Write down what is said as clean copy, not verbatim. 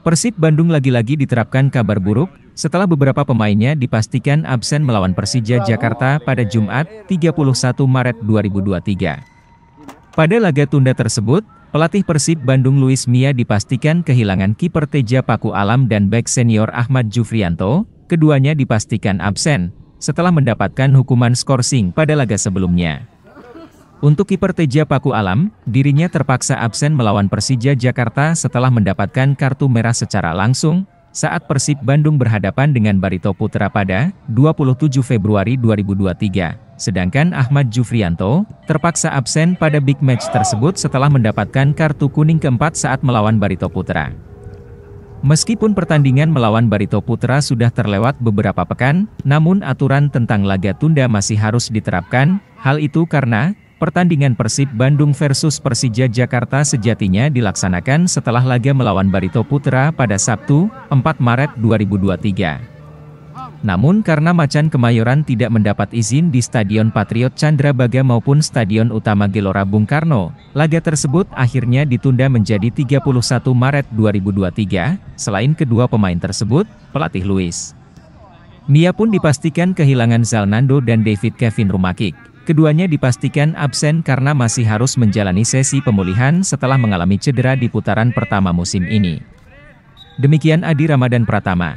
Persib Bandung lagi-lagi diterapkan kabar buruk, setelah beberapa pemainnya dipastikan absen melawan Persija Jakarta pada Jumat 31 Maret 2023. Pada laga tunda tersebut, pelatih Persib Bandung Luis Mia dipastikan kehilangan kiper Teja Paku Alam dan bek senior Ahmad Jufrianto, keduanya dipastikan absen, setelah mendapatkan hukuman skorsing pada laga sebelumnya. Untuk kiper Teja Paku Alam, dirinya terpaksa absen melawan Persija Jakarta setelah mendapatkan kartu merah secara langsung, saat Persib Bandung berhadapan dengan Barito Putra pada 27 Februari 2023. Sedangkan Ahmad Jufrianto, terpaksa absen pada big match tersebut setelah mendapatkan kartu kuning keempat saat melawan Barito Putra. Meskipun pertandingan melawan Barito Putra sudah terlewat beberapa pekan, namun aturan tentang laga tunda masih harus diterapkan, hal itu karena pertandingan Persib Bandung versus Persija Jakarta sejatinya dilaksanakan setelah laga melawan Barito Putra pada Sabtu, 4 Maret 2023. Namun karena Macan Kemayoran tidak mendapat izin di Stadion Patriot Chandra Baga maupun Stadion Utama Gelora Bung Karno, laga tersebut akhirnya ditunda menjadi 31 Maret 2023, selain kedua pemain tersebut, pelatih Luis Mia pun dipastikan kehilangan Zalnando dan David Kevin Rumakik. Keduanya dipastikan absen karena masih harus menjalani sesi pemulihan setelah mengalami cedera di putaran pertama musim ini. Demikian Adi Ramadhan Pratama,